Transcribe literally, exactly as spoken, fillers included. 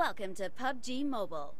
Welcome to P U B G Mobile.